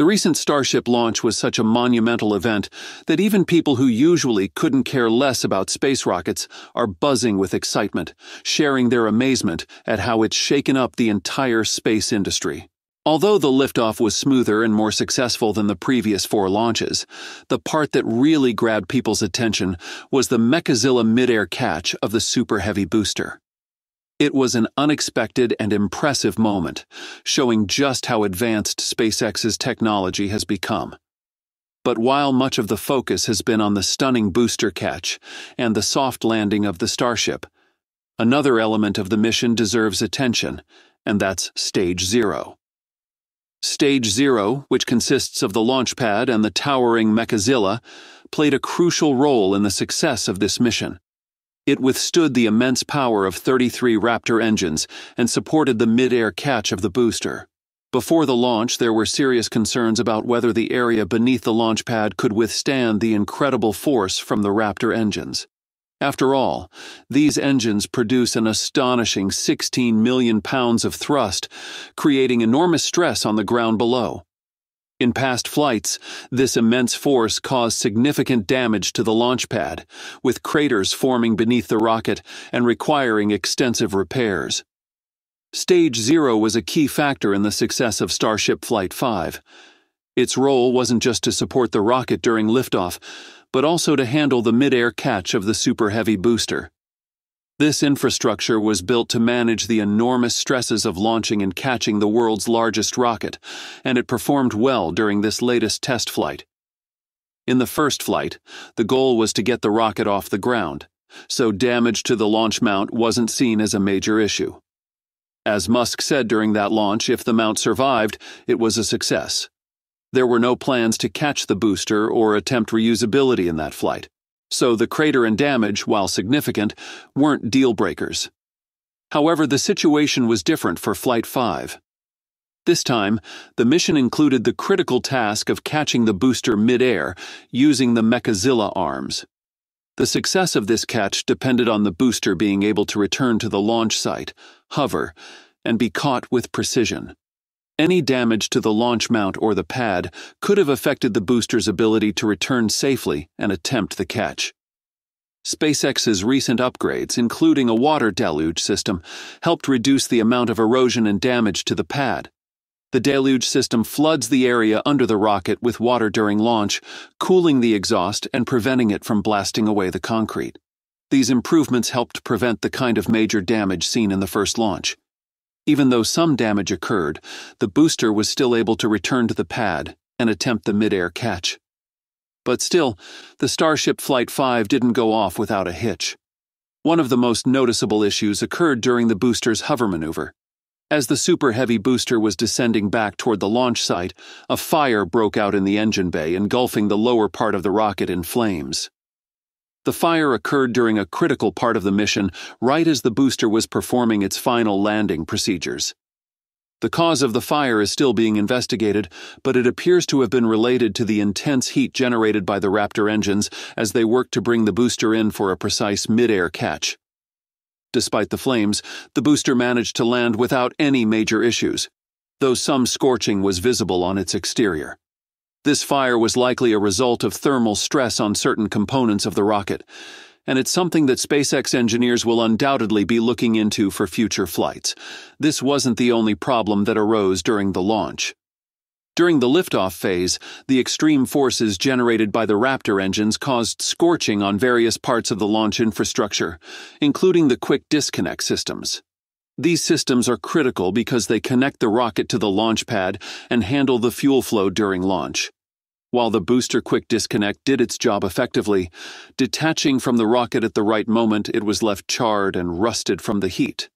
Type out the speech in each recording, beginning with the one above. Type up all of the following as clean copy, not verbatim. The recent Starship launch was such a monumental event that even people who usually couldn't care less about space rockets are buzzing with excitement, sharing their amazement at how it's shaken up the entire space industry. Although the liftoff was smoother and more successful than the previous four launches, the part that really grabbed people's attention was the Mechazilla mid-air catch of the Super Heavy booster. It was an unexpected and impressive moment, showing just how advanced SpaceX's technology has become. But while much of the focus has been on the stunning booster catch and the soft landing of the Starship, another element of the mission deserves attention, and that's Stage Zero. Stage Zero, which consists of the launch pad and the towering Mechazilla, played a crucial role in the success of this mission. It withstood the immense power of 33 Raptor engines and supported the mid-air catch of the booster. Before the launch, there were serious concerns about whether the area beneath the launch pad could withstand the incredible force from the Raptor engines. After all, these engines produce an astonishing 16 million pounds of thrust, creating enormous stress on the ground below. In past flights, this immense force caused significant damage to the launch pad, with craters forming beneath the rocket and requiring extensive repairs. Stage Zero was a key factor in the success of Starship Flight 5. Its role wasn't just to support the rocket during liftoff, but also to handle the mid-air catch of the Super Heavy booster. This infrastructure was built to manage the enormous stresses of launching and catching the world's largest rocket, and it performed well during this latest test flight. In the first flight, the goal was to get the rocket off the ground, so damage to the launch mount wasn't seen as a major issue. As Musk said during that launch, if the mount survived, it was a success. There were no plans to catch the booster or attempt reusability in that flight, so the crater and damage, while significant, weren't deal-breakers. However, the situation was different for Flight 5. This time, the mission included the critical task of catching the booster mid-air using the Mechazilla arms. The success of this catch depended on the booster being able to return to the launch site, hover, and be caught with precision. Any damage to the launch mount or the pad could have affected the booster's ability to return safely and attempt the catch. SpaceX's recent upgrades, including a water deluge system, helped reduce the amount of erosion and damage to the pad. The deluge system floods the area under the rocket with water during launch, cooling the exhaust and preventing it from blasting away the concrete. These improvements helped prevent the kind of major damage seen in the first launch. Even though some damage occurred, the booster was still able to return to the pad and attempt the mid-air catch. But still, the Starship Flight 5 didn't go off without a hitch. One of the most noticeable issues occurred during the booster's hover maneuver. As the Super Heavy booster was descending back toward the launch site, a fire broke out in the engine bay, engulfing the lower part of the rocket in flames. The fire occurred during a critical part of the mission, right as the booster was performing its final landing procedures. The cause of the fire is still being investigated, but it appears to have been related to the intense heat generated by the Raptor engines as they worked to bring the booster in for a precise mid-air catch. Despite the flames, the booster managed to land without any major issues, though some scorching was visible on its exterior. This fire was likely a result of thermal stress on certain components of the rocket, and it's something that SpaceX engineers will undoubtedly be looking into for future flights. This wasn't the only problem that arose during the launch. During the liftoff phase, the extreme forces generated by the Raptor engines caused scorching on various parts of the launch infrastructure, including the quick disconnect systems. These systems are critical because they connect the rocket to the launch pad and handle the fuel flow during launch. While the booster quick disconnect did its job effectively, detaching from the rocket at the right moment, it was left charred and rusted from the heat.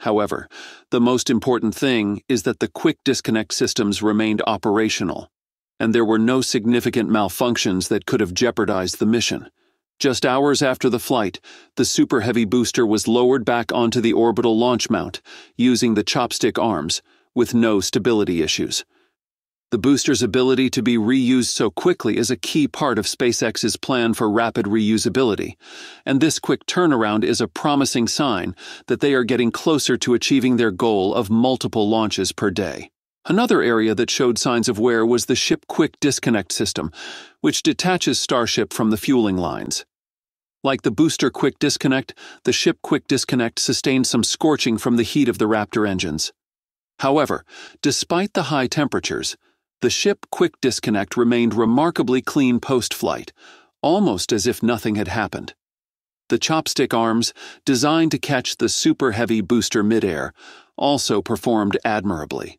However, the most important thing is that the quick disconnect systems remained operational, and there were no significant malfunctions that could have jeopardized the mission. Just hours after the flight, the Super Heavy booster was lowered back onto the orbital launch mount, using the chopstick arms, with no stability issues. The booster's ability to be reused so quickly is a key part of SpaceX's plan for rapid reusability, and this quick turnaround is a promising sign that they are getting closer to achieving their goal of multiple launches per day. Another area that showed signs of wear was the ship quick disconnect system, which detaches Starship from the fueling lines. Like the booster quick disconnect, the ship quick disconnect sustained some scorching from the heat of the Raptor engines. However, despite the high temperatures, the ship quick disconnect remained remarkably clean post-flight, almost as if nothing had happened. The chopstick arms, designed to catch the Super Heavy booster midair, also performed admirably.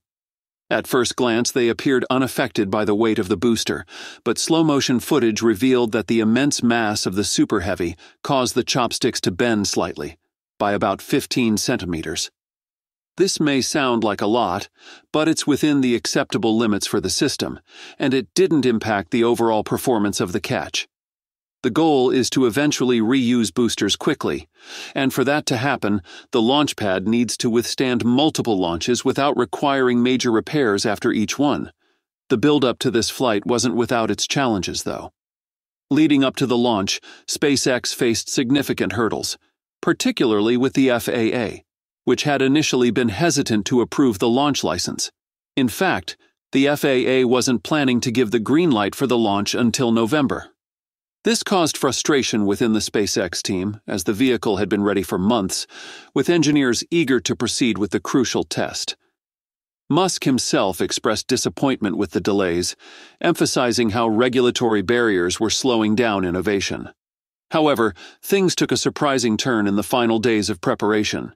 At first glance, they appeared unaffected by the weight of the booster, but slow-motion footage revealed that the immense mass of the Super Heavy caused the chopsticks to bend slightly, by about 15 centimeters. This may sound like a lot, but it's within the acceptable limits for the system, and it didn't impact the overall performance of the catch. The goal is to eventually reuse boosters quickly, and for that to happen, the launch pad needs to withstand multiple launches without requiring major repairs after each one. The build-up to this flight wasn't without its challenges, though. Leading up to the launch, SpaceX faced significant hurdles, particularly with the FAA, which had initially been hesitant to approve the launch license. In fact, the FAA wasn't planning to give the green light for the launch until November. This caused frustration within the SpaceX team, as the vehicle had been ready for months, with engineers eager to proceed with the crucial test. Musk himself expressed disappointment with the delays, emphasizing how regulatory barriers were slowing down innovation. However, things took a surprising turn in the final days of preparation.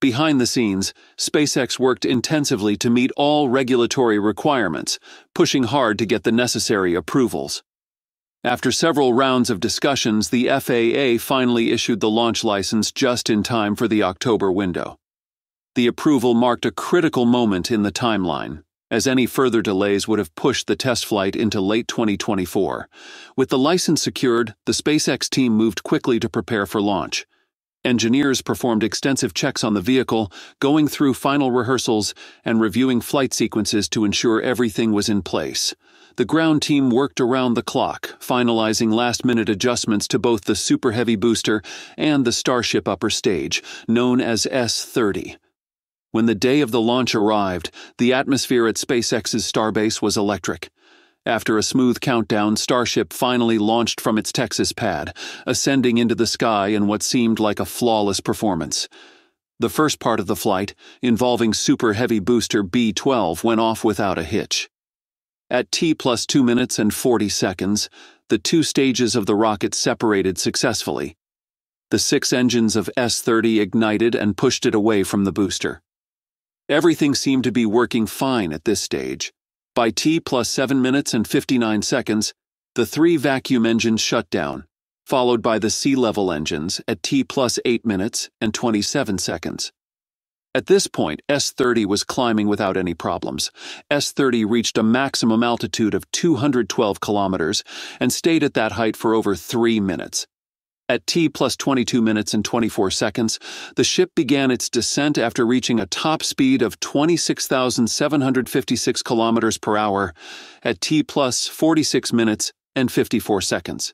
Behind the scenes, SpaceX worked intensively to meet all regulatory requirements, pushing hard to get the necessary approvals. After several rounds of discussions, the FAA finally issued the launch license just in time for the October window. The approval marked a critical moment in the timeline, as any further delays would have pushed the test flight into late 2024. With the license secured, the SpaceX team moved quickly to prepare for launch. Engineers performed extensive checks on the vehicle, going through final rehearsals and reviewing flight sequences to ensure everything was in place. The ground team worked around the clock, finalizing last-minute adjustments to both the Super Heavy booster and the Starship upper stage, known as S-30. When the day of the launch arrived, the atmosphere at SpaceX's Starbase was electric. After a smooth countdown, Starship finally launched from its Texas pad, ascending into the sky in what seemed like a flawless performance. The first part of the flight, involving Super Heavy booster B12, went off without a hitch. At T + 2 minutes and 40 seconds, the two stages of the rocket separated successfully. The six engines of S-30 ignited and pushed it away from the booster. Everything seemed to be working fine at this stage. By T + 7 minutes and 59 seconds, the three vacuum engines shut down, followed by the sea-level engines at T + 8 minutes and 27 seconds. At this point, S-30 was climbing without any problems. S-30 reached a maximum altitude of 212 kilometers and stayed at that height for over 3 minutes. At T + 22 minutes and 24 seconds, the ship began its descent after reaching a top speed of 26,756 kilometers per hour at T + 46 minutes and 54 seconds.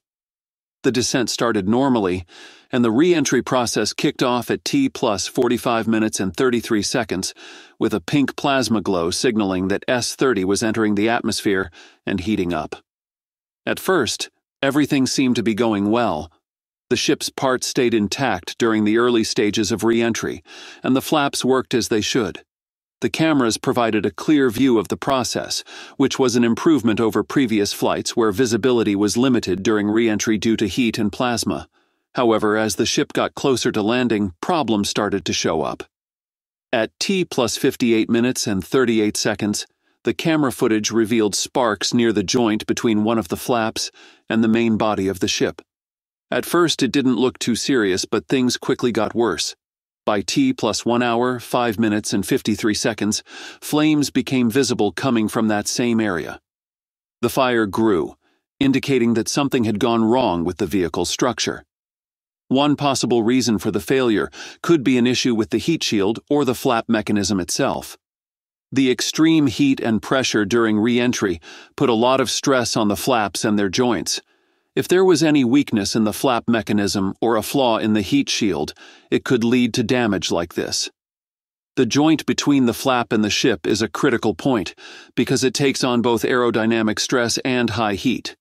The descent started normally, and the re-entry process kicked off at T + 45 minutes and 33 seconds, with a pink plasma glow signaling that S-30 was entering the atmosphere and heating up. At first, everything seemed to be going well. The ship's parts stayed intact during the early stages of re-entry, and the flaps worked as they should. The cameras provided a clear view of the process, which was an improvement over previous flights where visibility was limited during re-entry due to heat and plasma. However, as the ship got closer to landing, problems started to show up. At T + 58 minutes and 38 seconds, the camera footage revealed sparks near the joint between one of the flaps and the main body of the ship. At first, it didn't look too serious, but things quickly got worse. By T + 1 hour, 5 minutes and 53 seconds, flames became visible coming from that same area. The fire grew, indicating that something had gone wrong with the vehicle's structure. One possible reason for the failure could be an issue with the heat shield or the flap mechanism itself. The extreme heat and pressure during re-entry put a lot of stress on the flaps and their joints. If there was any weakness in the flap mechanism or a flaw in the heat shield, it could lead to damage like this. The joint between the flap and the ship is a critical point because it takes on both aerodynamic stress and high heat.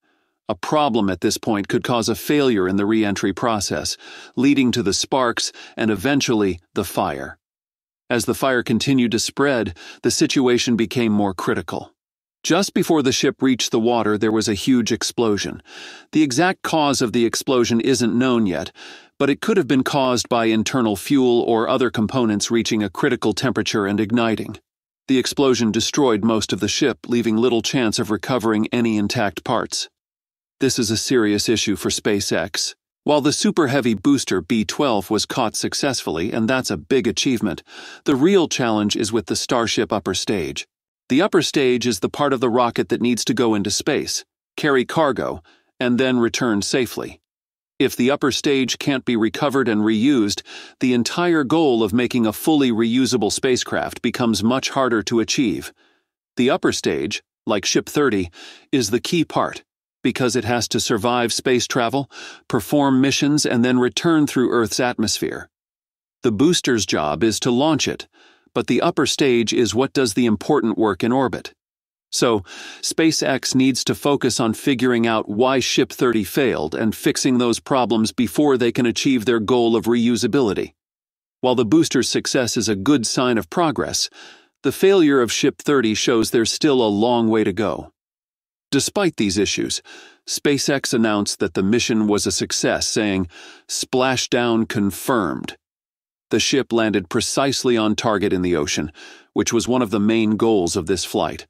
A problem at this point could cause a failure in the re-entry process, leading to the sparks and eventually the fire. As the fire continued to spread, the situation became more critical. Just before the ship reached the water, there was a huge explosion. The exact cause of the explosion isn't known yet, but it could have been caused by internal fuel or other components reaching a critical temperature and igniting. The explosion destroyed most of the ship, leaving little chance of recovering any intact parts. This is a serious issue for SpaceX. While the Super Heavy booster B12 was caught successfully, and that's a big achievement, the real challenge is with the Starship upper stage. The upper stage is the part of the rocket that needs to go into space, carry cargo, and then return safely. If the upper stage can't be recovered and reused, the entire goal of making a fully reusable spacecraft becomes much harder to achieve. The upper stage, like Ship 30, is the key part, because it has to survive space travel, perform missions, and then return through Earth's atmosphere. The booster's job is to launch it, but the upper stage is what does the important work in orbit. So, SpaceX needs to focus on figuring out why Ship 30 failed and fixing those problems before they can achieve their goal of reusability. While the booster's success is a good sign of progress, the failure of Ship 30 shows there's still a long way to go. Despite these issues, SpaceX announced that the mission was a success, saying, "Splashdown confirmed." The ship landed precisely on target in the ocean, which was one of the main goals of this flight.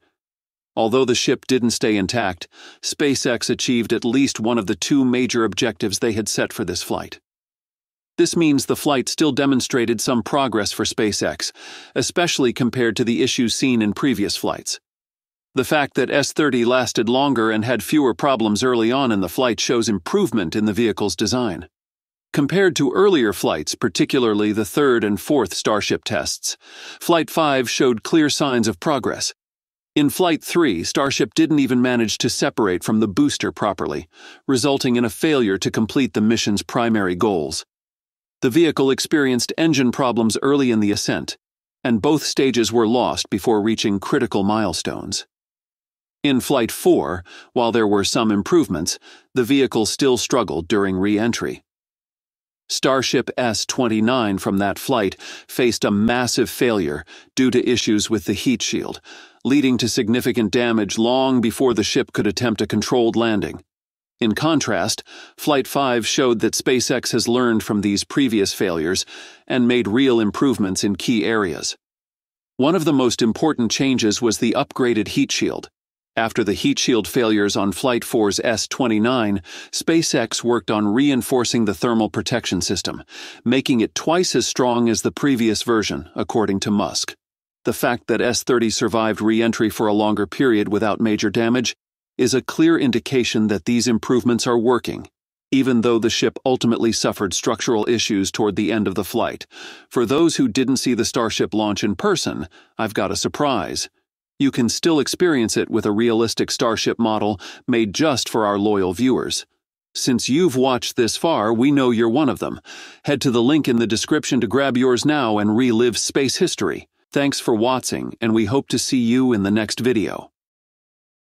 Although the ship didn't stay intact, SpaceX achieved at least one of the two major objectives they had set for this flight. This means the flight still demonstrated some progress for SpaceX, especially compared to the issues seen in previous flights. The fact that S-30 lasted longer and had fewer problems early on in the flight shows improvement in the vehicle's design. Compared to earlier flights, particularly the third and fourth Starship tests, Flight 5 showed clear signs of progress. In Flight 3, Starship didn't even manage to separate from the booster properly, resulting in a failure to complete the mission's primary goals. The vehicle experienced engine problems early in the ascent, and both stages were lost before reaching critical milestones. In Flight 4, while there were some improvements, the vehicle still struggled during re-entry. Starship S-29 from that flight faced a massive failure due to issues with the heat shield, leading to significant damage long before the ship could attempt a controlled landing. In contrast, Flight 5 showed that SpaceX has learned from these previous failures and made real improvements in key areas. One of the most important changes was the upgraded heat shield. After the heat shield failures on Flight 4's S-29, SpaceX worked on reinforcing the thermal protection system, making it twice as strong as the previous version, according to Musk. The fact that S-30 survived re-entry for a longer period without major damage is a clear indication that these improvements are working, even though the ship ultimately suffered structural issues toward the end of the flight. For those who didn't see the Starship launch in person, I've got a surprise. You can still experience it with a realistic Starship model made just for our loyal viewers. Since you've watched this far, we know you're one of them. Head to the link in the description to grab yours now and relive space history. Thanks for watching, and we hope to see you in the next video.